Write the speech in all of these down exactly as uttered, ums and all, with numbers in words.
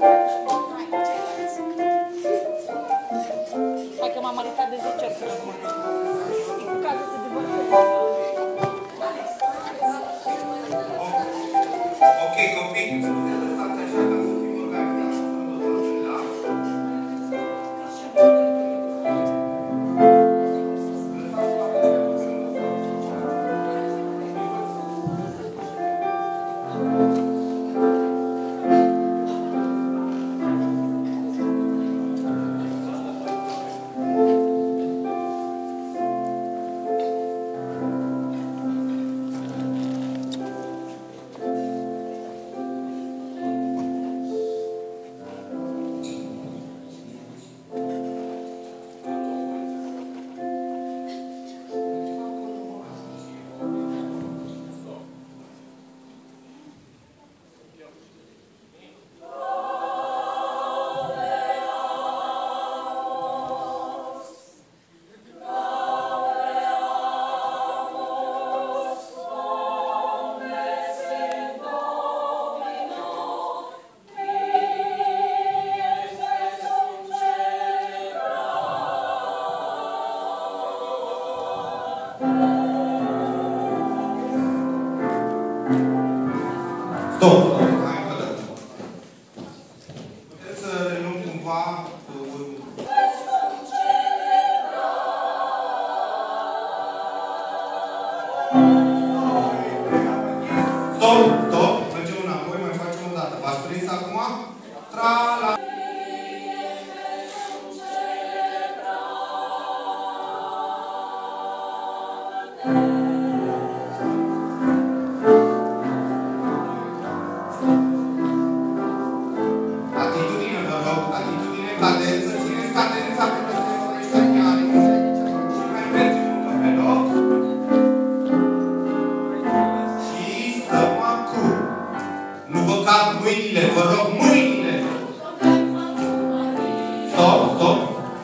Hai că m-am arătat de zece ori pe urmă. E cu cazul să debărcă. Ok, copii. Stop! Hai, mă dă-te! Puteți să renum cumva... Stop! Stop! Mergem înapoi, mai facem o dată. V-ați prins acum? Tra-la! Cadență, țineți cadența până se urmește ani și mai mergem încă pe loc și stăm acum. Nu vă cad mâinile, vă rog mâinile! Stop, stop,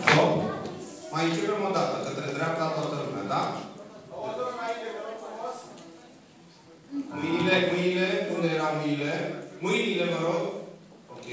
stop! Mai începem o dată, către dreapta toată lumea, da? O dată înainte, vă rog frumos! Mâinile, mâinile, unde erau mâinile? Mâinile, vă rog! Ok?